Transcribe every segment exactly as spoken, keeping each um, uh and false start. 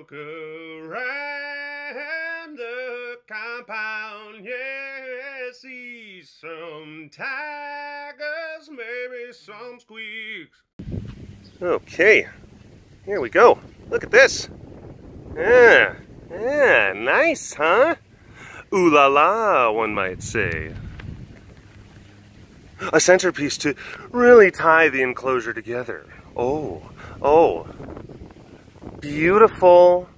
walk around the compound. Yeah, see some tigers, maybe some squeaks. Okay, here we go. Look at this. Yeah, yeah, nice, huh? Ooh la la, one might say. A centerpiece to really tie the enclosure together. Oh, oh. Beautiful.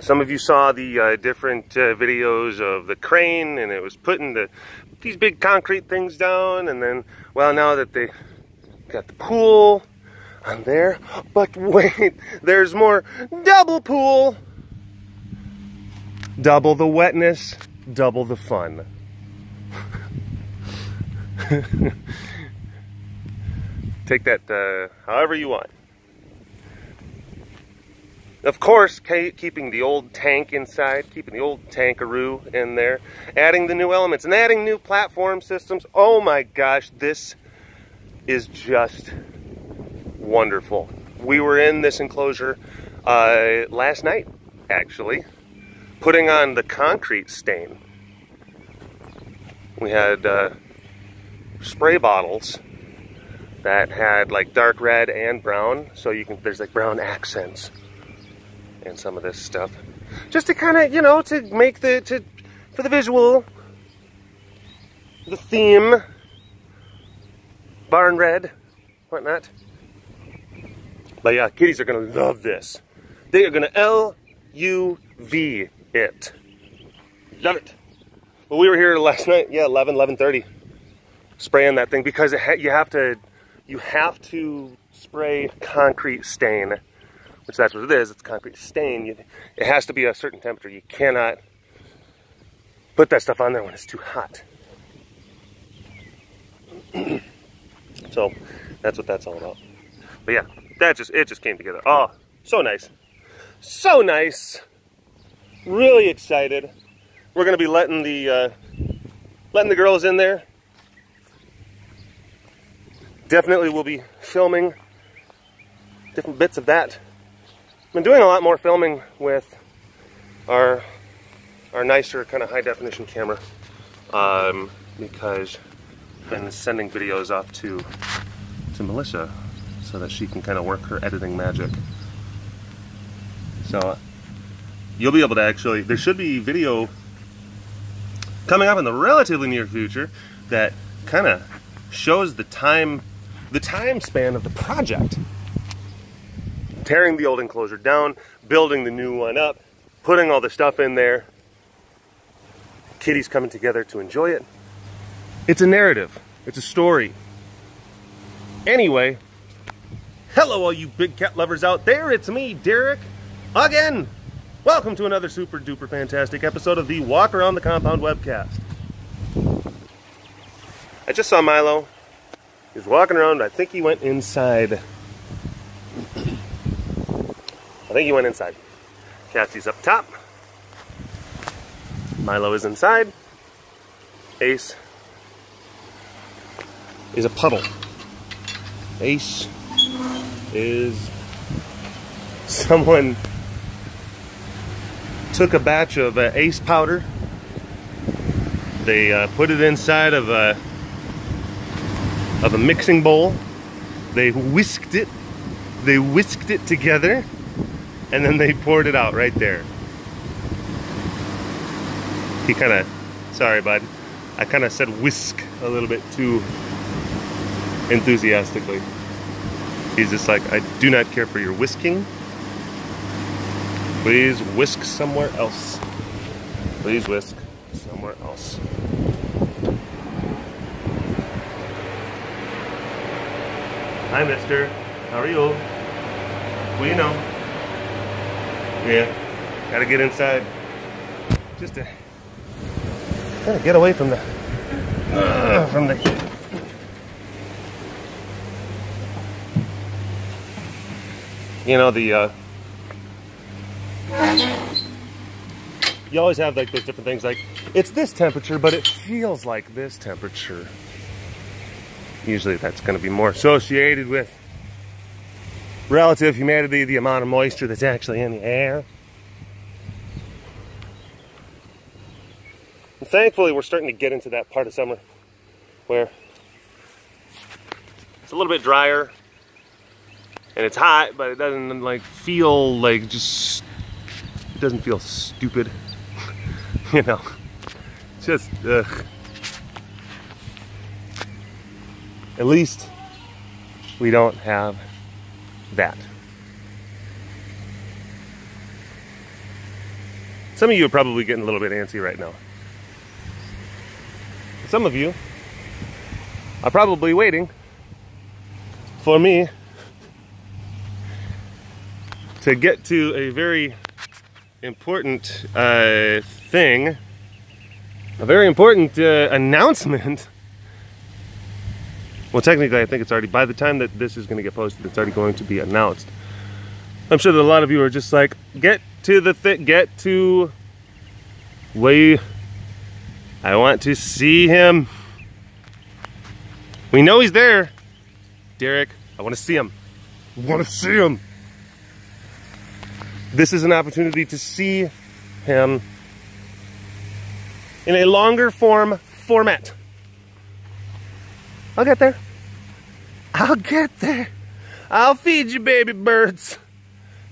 Some of you saw the uh, different uh, videos of the crane, and it was putting the these big concrete things down, and then, well, now that they got the pool on there, but wait, there's more. Double pool. Double the wetness, double the fun. Take that uh, however you want. Of course, keeping the old tank inside, keeping the old tankaroo in there, adding the new elements and adding new platform systems. Oh my gosh, this is just wonderful. We were in this enclosure uh, last night, actually, putting on the concrete stain. We had uh, spray bottles that had like dark red and brown, so you can, there's like brown accents in some of this stuff, just to kind of, you know, to make the, to, for the visual, the theme, barn red, whatnot. But yeah, kitties are gonna love this. They are gonna L U V it. Love it. Well, we were here last night, yeah, eleven, eleven thirty, spraying that thing, because it ha you have to, you have to spray concrete stain, which that's what it is, it's concrete stain. You, it has to be a certain temperature. You cannot put that stuff on there when it's too hot. So that's what that's all about. But yeah, that just, it just came together. Oh, so nice. So nice. Really excited. We're gonna be letting the uh, letting the girls in there. Definitely we'll be filming different bits of that. Been doing a lot more filming with our our nicer kind of high definition camera, um, because I've been sending videos off to to Melissa so that she can kind of work her editing magic. So uh, you'll be able to actually, there should be video coming up in the relatively near future that kind of shows the time, the time span of the project. Tearing the old enclosure down, building the new one up, putting all the stuff in there. Kitties coming together to enjoy it. It's a narrative. It's a story. Anyway, hello all you big cat lovers out there. It's me, Derek, again. Welcome to another super duper fantastic episode of the Walk Around the Compound webcast. I just saw Milo. He was walking around. I think he went inside. I think he went inside. Cassie's up top. Milo is inside. Ace is a puddle. Ace is someone took a batch of uh, Ace powder. They uh, put it inside of a of a mixing bowl. They whisked it. They whisked it together, and then they poured it out right there. He kind of, sorry bud, I kind of said whisk a little bit too enthusiastically. He's just like, I do not care for your whisking. Please whisk somewhere else. Please whisk somewhere else. Hi, mister. How are you? Well, you know. Yeah. Gotta get inside. Just to gotta get away from the uh, from the. You know the. Uh, You always have like those different things, like it's this temperature, but it feels like this temperature. Usually that's going to be more associated with relative humidity, the amount of moisture that's actually in the air. And thankfully, we're starting to get into that part of summer where it's a little bit drier and it's hot, but it doesn't like feel like just, it doesn't feel stupid, you know, just, ugh. At least we don't have that. Some of you are probably getting a little bit antsy right now. Some of you are probably waiting for me to get to a very important uh, thing, a very important uh, announcement. Well, technically, I think it's already, by the time that this is going to get posted, it's already going to be announced. I'm sure that a lot of you are just like, get to the thing, get to way. I want to see him. We know he's there. Derek, I want to see him. I want to see him. This is an opportunity to see him in a longer form format. I'll get there. I'll get there. I'll feed you, baby birds.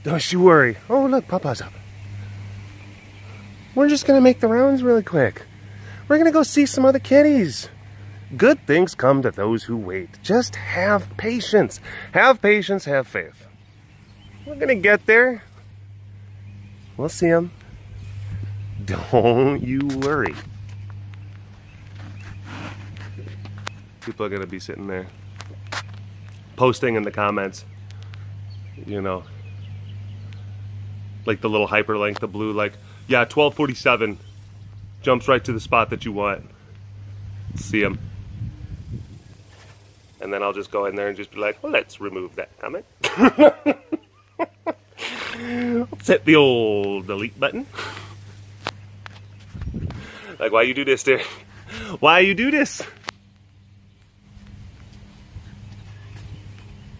Don't you worry. Oh, look, Papa's up. We're just going to make the rounds really quick. We're going to go see some other kitties. Good things come to those who wait. Just have patience. Have patience, have faith. We're going to get there. We'll see them. Don't you worry. People are going to be sitting there posting in the comments, you know, like the little hyperlink, the blue, like, yeah, twelve forty-seven jumps right to the spot that you want. See him. And then I'll just go in there and just be like, well, let's remove that comment. Let's hit the old delete button. Like, why you do this, dear? Why you do this?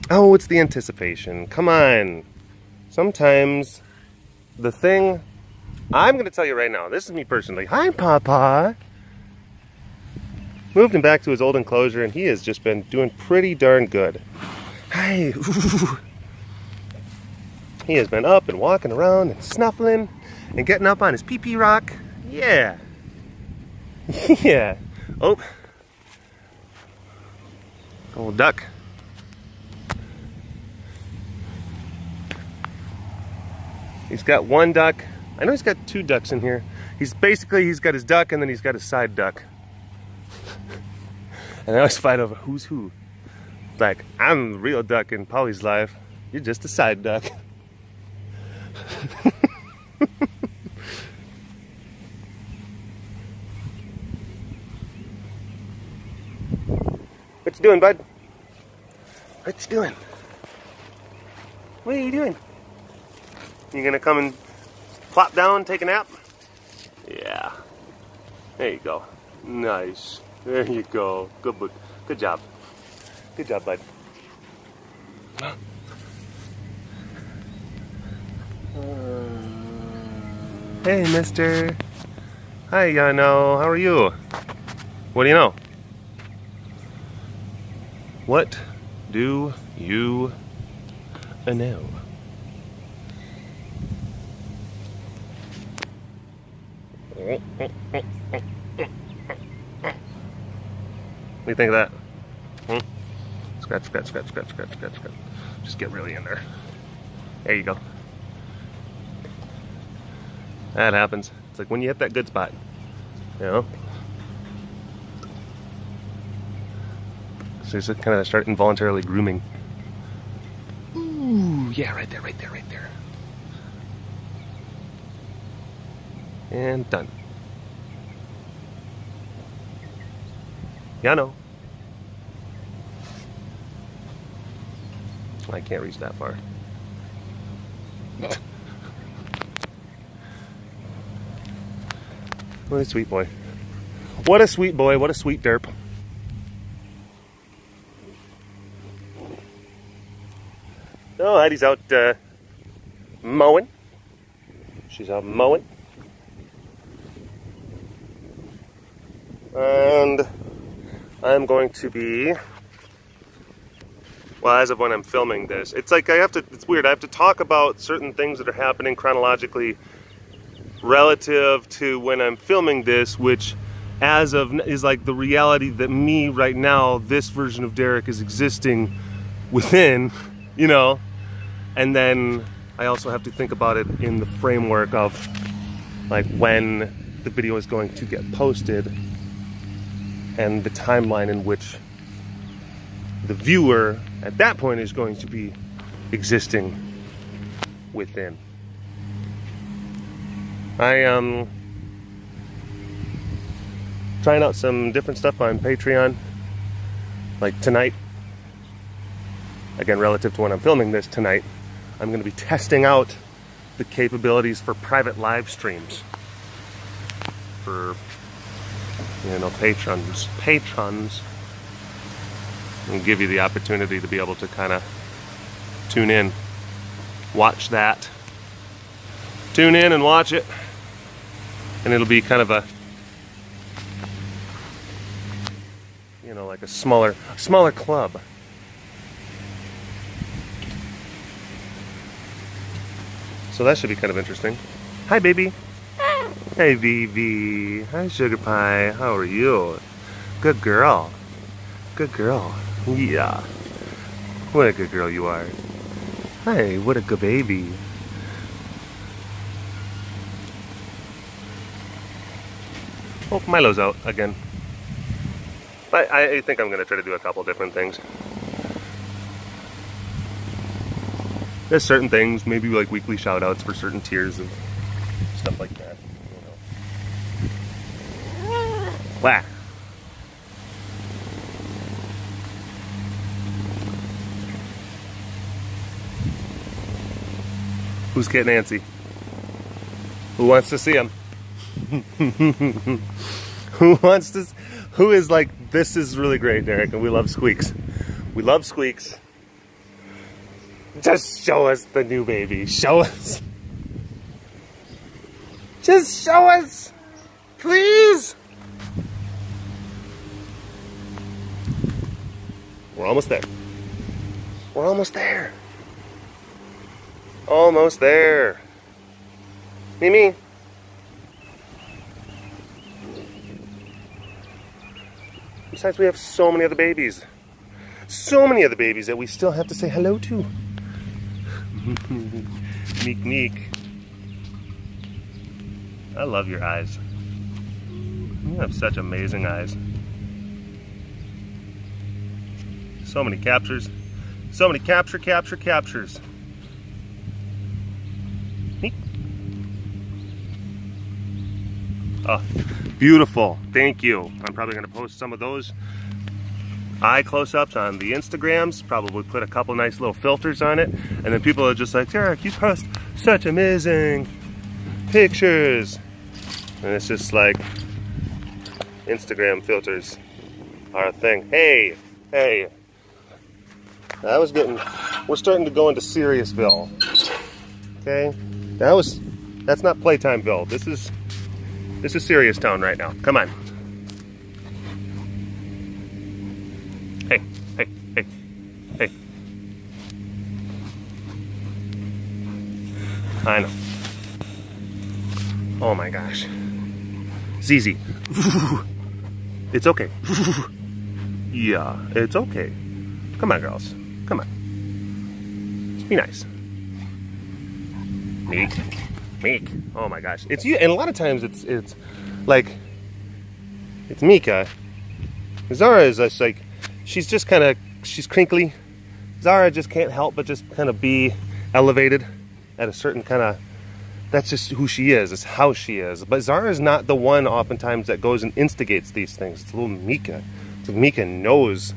Oh, it's the anticipation. Come on. Sometimes the thing, I'm going to tell you right now, this is me personally. Hi, Papa. Moved him back to his old enclosure, and he has just been doing pretty darn good. Hi. He has been up and walking around and snuffling and getting up on his pee-pee rock. Yeah. Yeah. Oh. Old duck. He's got one duck. I know he's got two ducks in here. He's basically, he's got his duck and then he's got his side duck. And I always fight over who's who. Like, I'm the real duck in Polly's life. You're just a side duck. What you doing, bud? What you doing? What are you doing? You gonna come and plop down, take a nap? Yeah. There you go. Nice. There you go. Good, bud. Good job. Good job, bud. Uh, hey, mister. Hi, Yano. How are you? What do you know? What do you know? What do you think of that? Hmm? Scratch, scratch, scratch, scratch, scratch, scratch, scratch. Just get really in there. There you go. That happens. It's like when you hit that good spot. You know? So you just kind of start involuntarily grooming. Ooh, yeah, right there, right there, right there. And done. Yano. I can't reach that far. No. What a sweet boy. What a sweet boy. What a sweet derp. Oh, Heidi's out uh, mowing. She's out mowing. And I'm going to be, well, as of when I'm filming this, it's like I have to, it's weird, I have to talk about certain things that are happening chronologically relative to when I'm filming this, which as of is like the reality that me right now, this version of Derek is existing within, you know, and then I also have to think about it in the framework of like when the video is going to get posted and the timeline in which the viewer at that point is going to be existing within. I am trying out some different stuff on Patreon, like tonight, again relative to when I'm filming this tonight, I'm going to be testing out the capabilities for private live streams for, you know, patrons, patrons, and give you the opportunity to be able to kind of tune in, watch that, tune in and watch it, and it'll be kind of a, you know, like a smaller, smaller club. So that should be kind of interesting. Hi, baby. Hey, Vivi. Hi, Sugar Pie. How are you? Good girl. Good girl. Yeah. What a good girl you are. Hey, what a good baby. Oh, Milo's out again. I, I think I'm going to try to do a couple different things. There's certain things, maybe like weekly shout-outs for certain tiers and stuff like that. Wow. Who's getting antsy? Who wants to see him? Who wants to? Who is like, this is really great, Derek, and we love squeaks. We love squeaks. Just show us the new baby. Show us. Just show us, please. We're almost there. We're almost there. Almost there. Mimi. Besides, we have so many other babies. So many other babies that we still have to say hello to. Meek, meek. I love your eyes. You have such amazing eyes. So many captures. So many capture, capture, captures. Meek. Oh, beautiful. Thank you. I'm probably going to post some of those eye close-ups on the Instagrams. Probably put a couple nice little filters on it. And then people are just like, Derek, you post such amazing pictures. And it's just like, Instagram filters are a thing. Hey, hey. I was getting, we're starting to go into Seriousville, okay? That was, that's not Playtimeville. This is, this is Serious Town right now. Come on. Hey, hey, hey, hey. I know. Oh my gosh. Zizi. It's okay. Yeah, it's okay. Come on, girls. Come on. Be nice. Meek. Meek. Oh my gosh. It's you, and a lot of times it's it's like it's Mika. Zara is just like, she's just kind of, she's crinkly. Zara just can't help but just kind of be elevated at a certain kind of, that's just who she is, it's how she is. But Zara is not the one oftentimes that goes and instigates these things. It's a little Mika. It's like Mika knows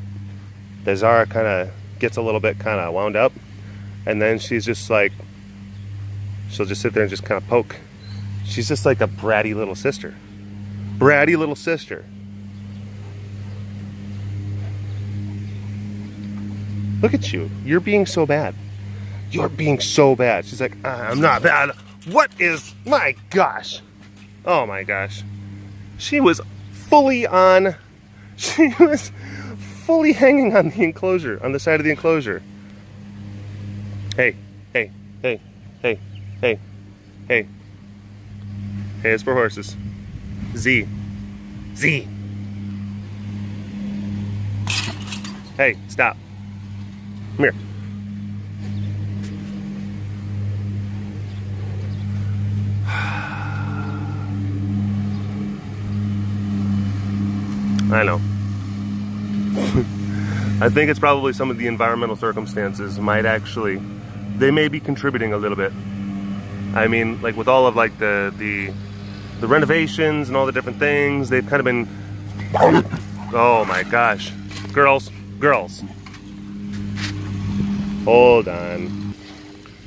that Zara kind of gets a little bit kind of wound up, and then she's just like, she'll just sit there and just kind of poke. She's just like a bratty little sister. Bratty little sister. Look at you. You're being so bad. you're being so bad. She's like, I'm not bad. What is, my gosh. Oh my gosh. She was fully on, she was fully hanging on the enclosure, on the side of the enclosure. Hey, hey, hey, hey, hey, hey. Hey, it's for horses. Z. Z. Hey, stop. Come here. I know. I think it's probably some of the environmental circumstances might actually, they may be contributing a little bit. I mean, like with all of like the, the, the renovations and all the different things, they've kind of been, oh my gosh. Girls, girls. Hold on.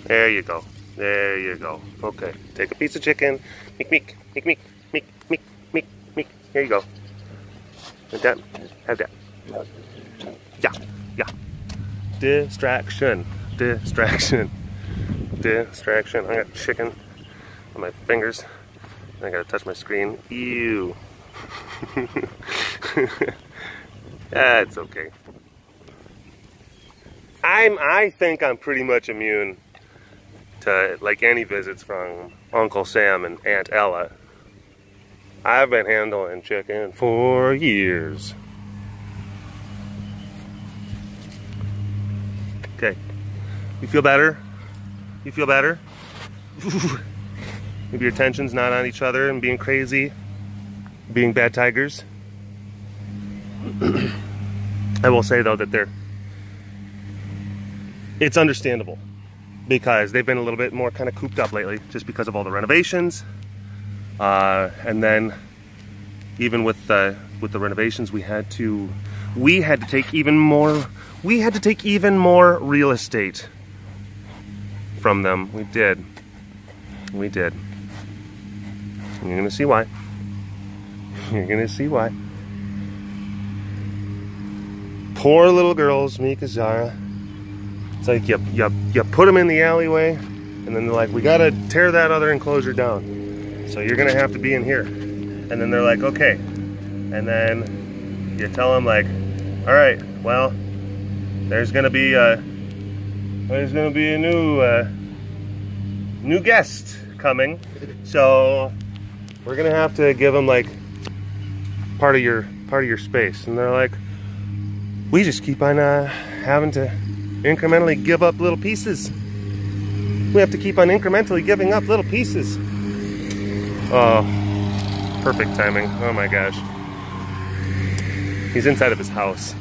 There you go. There you go. Okay. Take a piece of chicken. Meek, meek, meek, meek, meek, meek, meek, meek. Here you go. Have that. Have that. Yeah. Yeah. Distraction. Distraction. Distraction. I got chicken on my fingers. I gotta touch my screen. Ew. That's okay. I'm, I think I'm pretty much immune to like any visits from Uncle Sam and Aunt Ella. I've been handling chicken for years. Okay. You feel better? You feel better? Maybe your tension's not on each other and being crazy, being bad tigers. I will say though that they're, it's understandable because they've been a little bit more kind of cooped up lately just because of all the renovations. Uh, and then even with the, with the renovations, we had to, we had to take even more, we had to take even more real estate from them. We did. We did. And you're going to see why. You're going to see why. Poor little girls, Mika, Zara. It's like you, you, you put them in the alleyway and then they're like, we gotta tear that other enclosure down. So you're gonna have to be in here. And then they're like, okay. And then you tell them like, all right, well, there's gonna be a, there's gonna be a new, uh, new guest coming. So we're gonna have to give them like part of your, part of your space. And they're like, we just keep on uh, having to incrementally give up little pieces. We have to keep on incrementally giving up little pieces. Oh, perfect timing. Oh my gosh. He's inside of his house.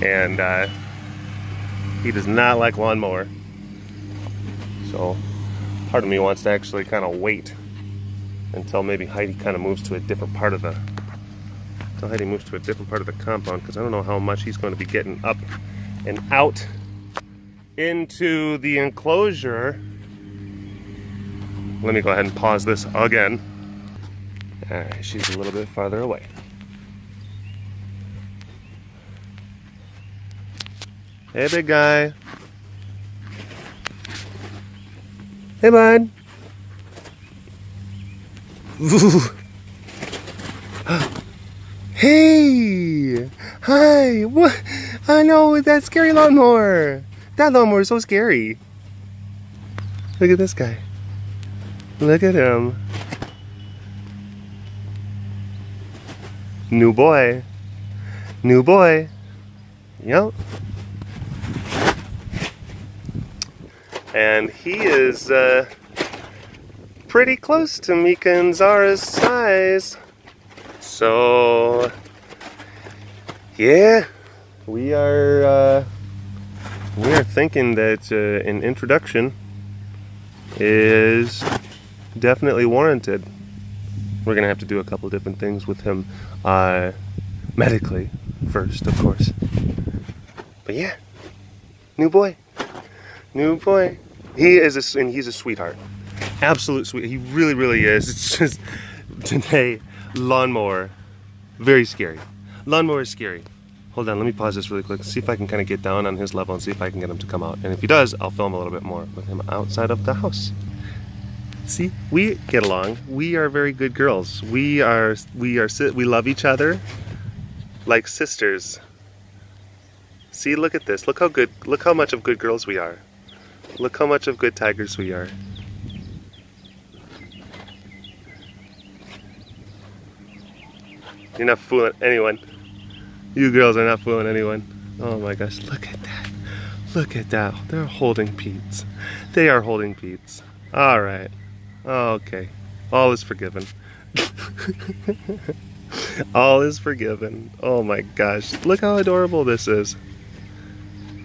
And uh, he does not like lawnmower. So part of me wants to actually kind of wait until maybe Heidi kind of moves to a different part of the, until Heidi moves to a different part of the compound, because I don't know how much he's going to be getting up and out into the enclosure. Let me go ahead and pause this again. All right, she's a little bit farther away. Hey, big guy. Hey, bud. Hey, hi, what? I know, that scary lawnmower. That lawnmower is so scary. Look at this guy. Look at him. New boy. New boy. Yep. And he is uh, pretty close to Mika and Zara's size. So, yeah. We are, uh, we are thinking that uh, an introduction is definitely warranted. We're going to have to do a couple different things with him, uh, medically first, of course. But yeah, new boy, new boy. He is, a, and he's a sweetheart, absolute sweet. He really, really is. It's just today, lawnmower, very scary. Lawnmower is scary. Hold on, let me pause this really quick, see if I can kind of get down on his level and see if I can get him to come out. And if he does, I'll film a little bit more with him outside of the house. See, we get along. We are very good girls. We are, we are, we love each other like sisters. See, look at this. Look how good, look how much of good girls we are. Look how much of good tigers we are. You're not fooling anyone. You girls are not fooling anyone. Oh my gosh, look at that. Look at that. They're holding Pete's. They are holding Pete's. All right. Okay. All is forgiven. All is forgiven. Oh my gosh. Look how adorable this is.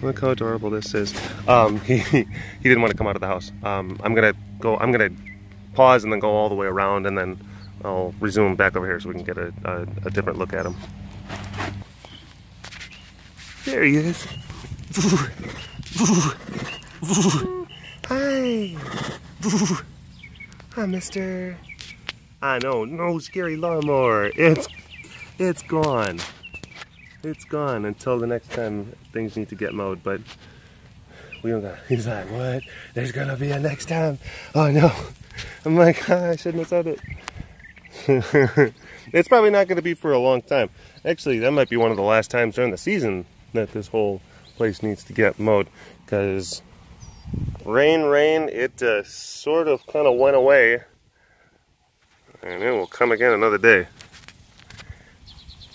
Look how adorable this is. Um, he, he didn't want to come out of the house. Um, I'm gonna go, I'm gonna pause and then go all the way around and then I'll resume back over here so we can get a, a, a different look at him. There he is. Hi. Hi, mister. I know, no scary lawnmower. It's, it's gone. It's gone until the next time things need to get mowed, but we don't got it. He's like, what? There's gonna be a next time. Oh no. I'm like, oh, I shouldn't have said it. It's probably not gonna be for a long time. Actually, that might be one of the last times during the season that this whole place needs to get mowed, because rain, rain, it uh, sort of kind of went away, and it will come again another day.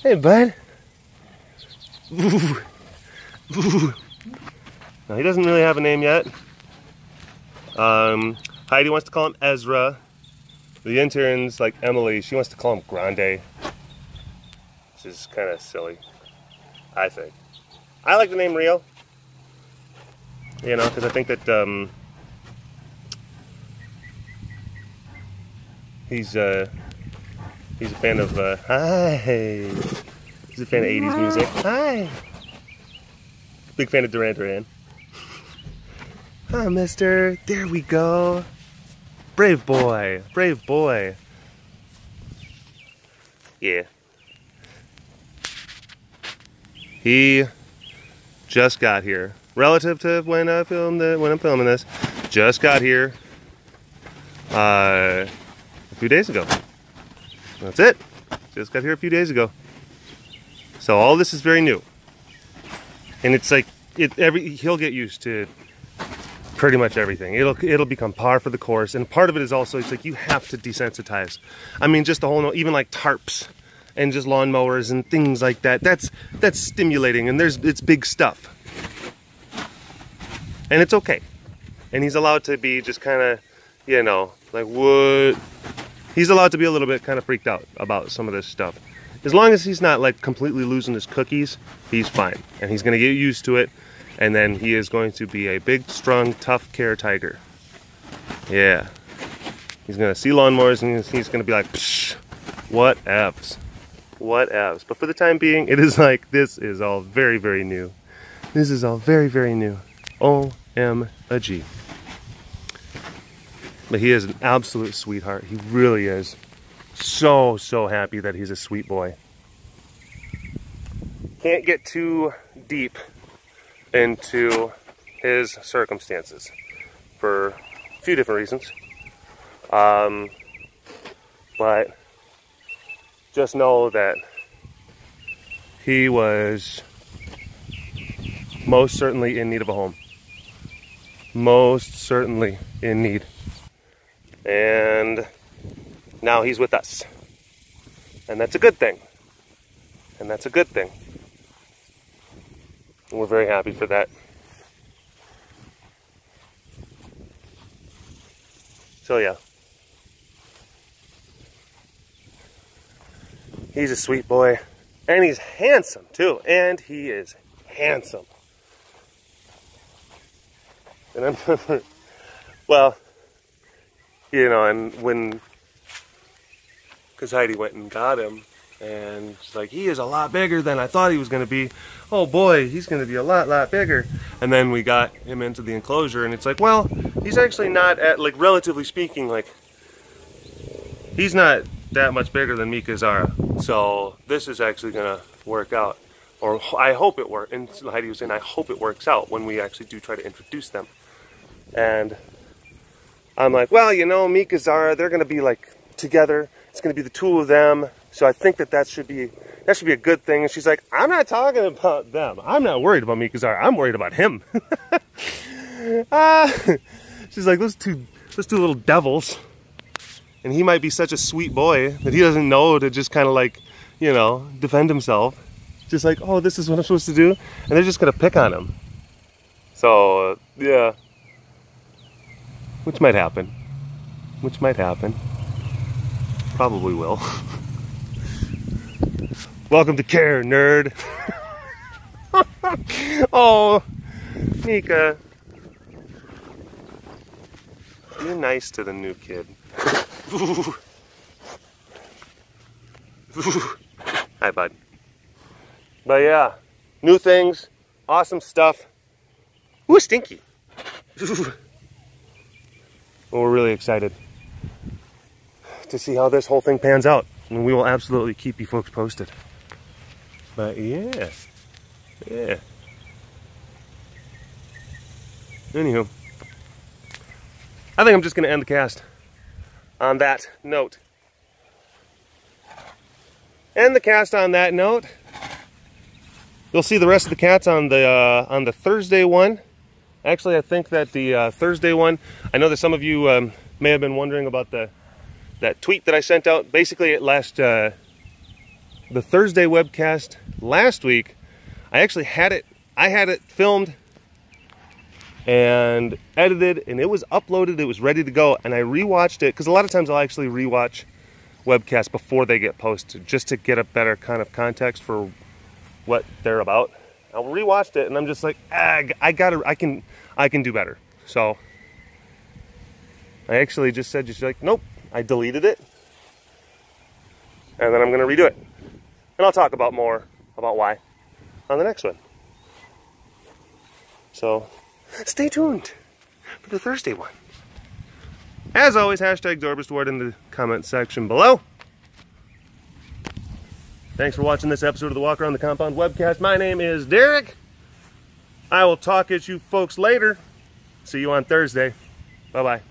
Hey, bud. Now, he doesn't really have a name yet. Um, Heidi wants to call him Ezra. The intern's like Emily, she wants to call him Grande, which is kind of silly, I think. I like the name Rio, you know, because I think that um, he's uh, he's a fan of uh, hi, he's a fan of eighties music. Hi, big fan of Duran Duran. Hi, mister. There we go. Brave boy, brave boy. Yeah. He just got here. Relative to when I filmed the, when I'm filming this, just got here uh, a few days ago. That's it. Just got here a few days ago. So all this is very new, and it's like it. Every he'll get used to. Pretty much everything. It'll it'll become par for the course, and part of it is also it's like you have to desensitize. I mean, just the whole even like tarps, and just lawnmowers and things like that. That's that's stimulating, and there's it's big stuff, and it's okay. And he's allowed to be just kind of, you know, like what? He's allowed to be a little bit kind of freaked out about some of this stuff, as long as he's not like completely losing his cookies. He's fine, and he's gonna get used to it. And then he is going to be a big, strong, tough care tiger. Yeah. He's going to see lawnmowers and he's going to be like, psh, what F's? What F's? But for the time being, it is like, this is all very, very new. This is all very, very new. O M G. But he is an absolute sweetheart. He really is. So, so happy that he's a sweet boy. Can't get too deep into his circumstances for a few different reasons, um, but just know that he was most certainly in need of a home, most certainly in need, and now he's with us, and that's a good thing, and that's a good thing. We're very happy for that. So yeah. He's a sweet boy. And he's handsome too. And he is handsome. And I remember, well, you know, and when, because Heidi went and got him. And she's like, he is a lot bigger than I thought he was going to be. Oh boy, he's going to be a lot, lot bigger. And then we got him into the enclosure, and it's like, well, he's actually not, at, like, relatively speaking, like, he's not that much bigger than Mika Zara. So this is actually going to work out. or I hope it works. And Heidi was saying, I hope it works out when we actually do try to introduce them. And I'm like, well, you know, Mika, Zara, they're going to be like together. It's going to be the two of them. So I think that that should be, that should be a good thing. And she's like, I'm not talking about them. I'm not worried about Mika, Zara. I'm worried about him. uh, she's like, those two, those two little devils. And he might be such a sweet boy that he doesn't know to just kind of like, you know, defend himself. Just like, oh, this is what I'm supposed to do. And they're just going to pick on him. So, uh, yeah. Which might happen. Which might happen. Probably will. Welcome to care, nerd. Oh, Mika. Be nice to the new kid. Ooh. Ooh. Hi, bud. But yeah, new things, awesome stuff. Ooh, stinky. Ooh. Well, we're really excited to see how this whole thing pans out. And we will absolutely keep you folks posted. But yeah. Yeah. Anywho. I think I'm just going to end the cast on that note. End the cast on that note. You'll see the rest of the cats on the, uh, on the Thursday one. Actually, I think that the uh, Thursday one, I know that some of you um, may have been wondering about the that tweet that I sent out. Basically, it last uh, the Thursday webcast last week, I actually had it, I had it filmed and edited, and it was uploaded, it was ready to go, and I rewatched it, because a lot of times I'll actually rewatch webcasts before they get posted, just to get a better kind of context for what they're about. I rewatched it, and I'm just like, ah, I gotta, I can, I can do better. So I actually just said, just like, nope, I deleted it, and then I'm gonna redo it, and I'll talk about more about why on the next one. So stay tuned for the Thursday one. As always, hashtag Dorbistward in the comment section below. Thanks for watching this episode of the Walk Around the Compound webcast. My name is Derek. I will talk at you folks later. See you on Thursday. Bye-bye.